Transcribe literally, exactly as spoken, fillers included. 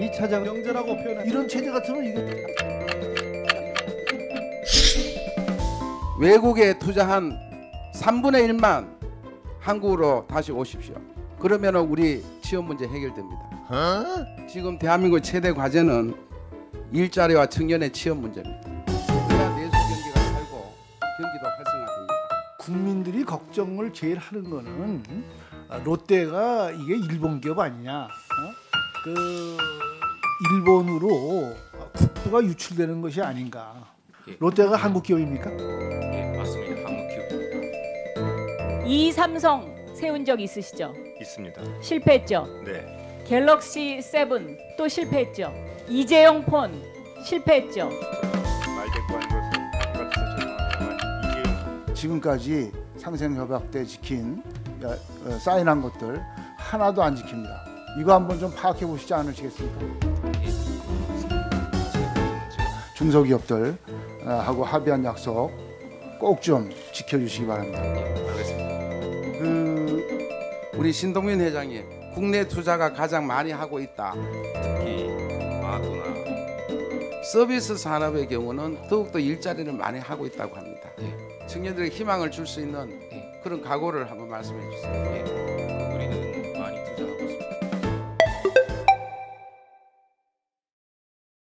이 차장은 명제라고 표현한 이런 체제 같으면 이게 외국에 투자한 삼분의 일만 한국으로 다시 오십시오. 그러면 우리 취업 문제 해결됩니다. 어? 지금 대한민국의 최대 과제는 일자리와 청년의 취업 문제입니다. 그래야 내수 경기가 살고 경기도 활성화됩니다. 국민들이 걱정을 제일 하는 거는 롯데가 이게 일본 기업 아니냐. 그 일본으로 국부가 유출되는 것이 아닌가. 롯데가 한국 기업입니까? 예, 맞습니다. 한국 기업입니다. 이 삼성 세운 적 있으시죠? 있습니다. 실패했죠? 네. 갤럭시 세븐 또 실패했죠? 이재용 폰 실패했죠? 말대꾸한 것은 한국에서 죄송하지만 지금까지 상생협약 때 지킨 사인한 것들 하나도 안 지킵니다. 이거 한번 좀 파악해 보시지 않으시겠습니까? 중소기업들 하고 합의한 약속 꼭 좀 지켜주시기 바랍니다. 알겠습니다. 그 우리 신동빈 회장이 국내 투자가 가장 많이 하고 있다. 특히 마구나 서비스 산업의 경우는 더욱더 일자리를 많이 하고 있다고 합니다. 예. 청년들에게 희망을 줄 수 있는 예. 그런 각오를 한번 말씀해 주세요. 예. 우리는